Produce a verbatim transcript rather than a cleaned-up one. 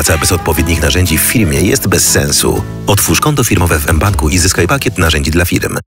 Praca bez odpowiednich narzędzi w firmie jest bez sensu. Otwórz konto firmowe w mBanku i zyskaj pakiet narzędzi dla firm.